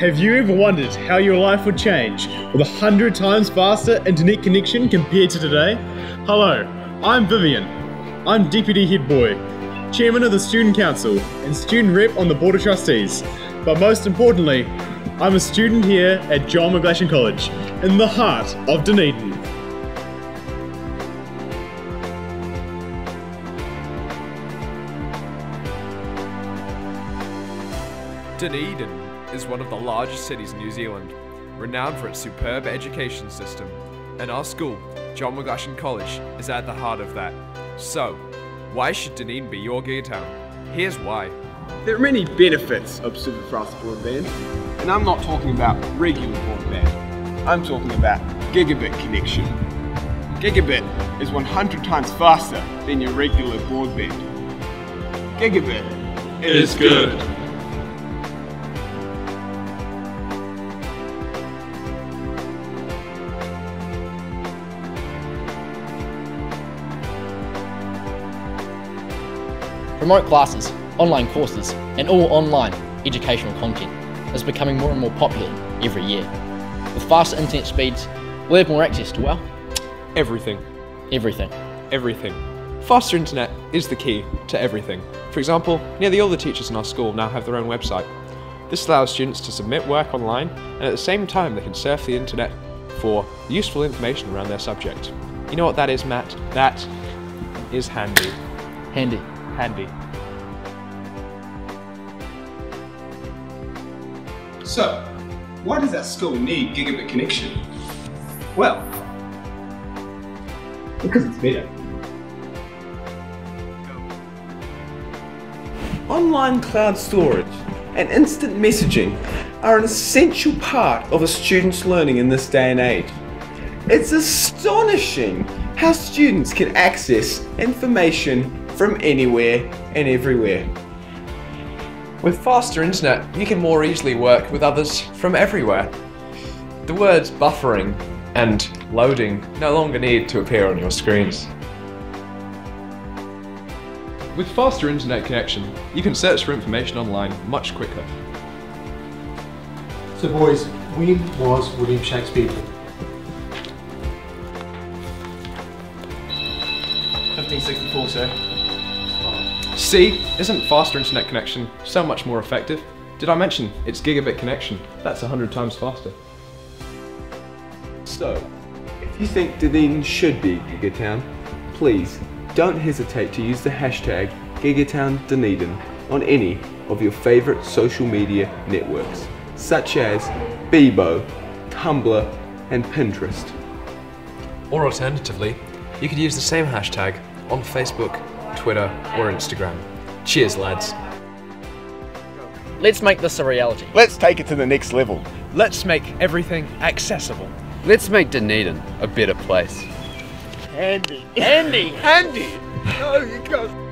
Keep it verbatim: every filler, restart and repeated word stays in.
Have you ever wondered how your life would change with a hundred times faster internet connection compared to today? Hello, I'm Vivian. I'm Deputy Head Boy, Chairman of the Student Council and Student Rep on the Board of Trustees. But most importantly, I'm a student here at John McGlashan College, in the heart of Dunedin. Dunedin is one of the largest cities in New Zealand, renowned for its superb education system, and our school, John McGlashan College, is at the heart of that. So, why should Dunedin be your Gigatown? Here's why. There are many benefits of super fast broadband, and I'm not talking about regular broadband. I'm talking about gigabit connection. Gigabit is one hundred times faster than your regular broadband. Gigabit is good. Remote classes, online courses, and all online educational content is becoming more and more popular every year. With faster internet speeds, we'll have more access to, well, everything. Everything. Everything. Faster internet is the key to everything. For example, nearly all the teachers in our school now have their own website. This allows students to submit work online, and at the same time they can surf the internet for useful information around their subject. You know what that is, Matt? That is handy. Handy. Handy. So, why does our school need gigabit connection? Well, because it's better. Online cloud storage and instant messaging are an essential part of a student's learning in this day and age. It's astonishing how students can access information from anywhere and everywhere. With faster internet, you can more easily work with others from everywhere. The words buffering and loading no longer need to appear on your screens. With faster internet connection, you can search for information online much quicker. So boys, when was William Shakespeare born? fifteen sixty-four, sir. See, isn't faster internet connection so much more effective? Did I mention it's gigabit connection? That's one hundred times faster. So, if you think Dunedin should be Gigatown, please don't hesitate to use the hashtag GigatownDunedin on any of your favourite social media networks, such as Bebo, Tumblr and Pinterest. Or alternatively, you could use the same hashtag on Facebook, Twitter or Instagram. Cheers, lads. Let's make this a reality. Let's take it to the next level. Let's make everything accessible. Let's make Dunedin a better place. Handy. Handy. Handy. Oh, you guys.